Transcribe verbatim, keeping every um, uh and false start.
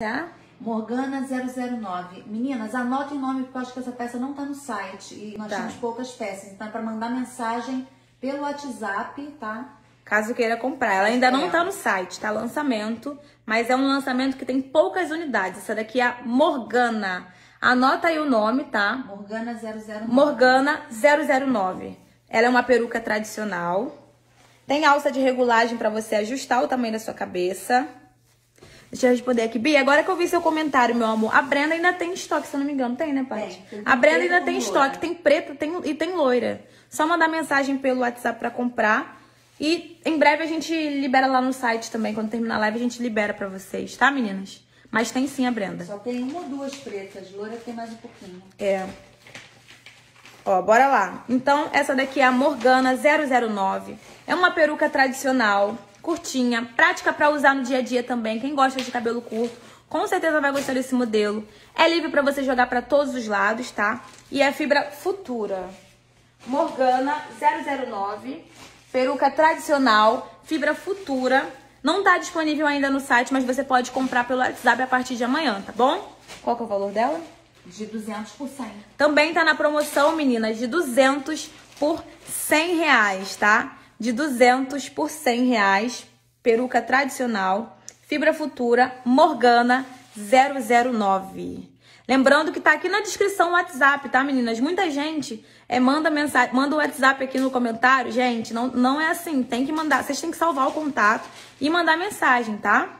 Tá? Morgana zero zero nove. Meninas, anotem o nome, porque eu acho que essa peça não tá no site. E nós tá. temos poucas peças. Então é pra mandar mensagem pelo WhatsApp, tá? Caso queira comprar. Ela ainda não é. tá no site, tá? Lançamento. Mas é um lançamento que tem poucas unidades. Essa daqui é a Morgana. Anota aí o nome, tá? Morgana zero zero nove. Morgana zero zero nove. Ela é uma peruca tradicional. Tem alça de regulagem pra você ajustar o tamanho da sua cabeça. Deixa eu responder aqui. Bia, agora que eu vi seu comentário, meu amor. A Brenda ainda tem estoque, se eu não me engano. Tem, né, Paty? É, a Brenda ainda tem estoque. Tem preta tem, e tem loira. Só mandar mensagem pelo WhatsApp pra comprar. E em breve a gente libera lá no site também. Quando terminar a live, a gente libera pra vocês. Tá, meninas? Mas tem sim a Brenda. Só tem uma ou duas pretas. Loira tem mais um pouquinho. É. Ó, bora lá. Então, essa daqui é a Morgana zero zero nove. É uma peruca tradicional. Curtinha, prática pra usar no dia a dia também. Quem gosta de cabelo curto, com certeza vai gostar desse modelo. É livre pra você jogar pra todos os lados, tá? E é fibra Futura. Morgana zero zero nove, peruca tradicional, fibra Futura. Não tá disponível ainda no site, mas você pode comprar pelo WhatsApp a partir de amanhã, tá bom? Qual que é o valor dela? De duzentos por cem. Também tá na promoção, meninas, de duzentos por cem reais, tá? De duzentos por cem reais, peruca tradicional, fibra Futura, Morgana zero zero nove. Lembrando que tá aqui na descrição o WhatsApp, tá, meninas? Muita gente é, manda mensagem, manda o WhatsApp aqui no comentário. Gente, não, não é assim, tem que mandar, vocês têm que salvar o contato e mandar mensagem, tá?